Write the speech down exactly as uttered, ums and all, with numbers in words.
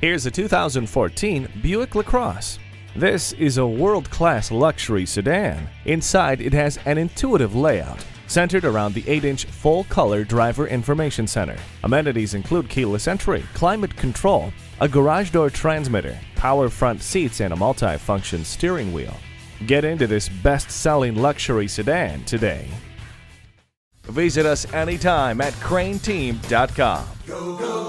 Here's a two thousand fourteen Buick LaCrosse. This is a world-class luxury sedan. Inside, it has an intuitive layout centered around the eight inch full-color driver information center. Amenities include keyless entry, climate control, a garage door transmitter, power front seats, and a multi-function steering wheel. Get into this best-selling luxury sedan today. Visit us anytime at crane team dot com.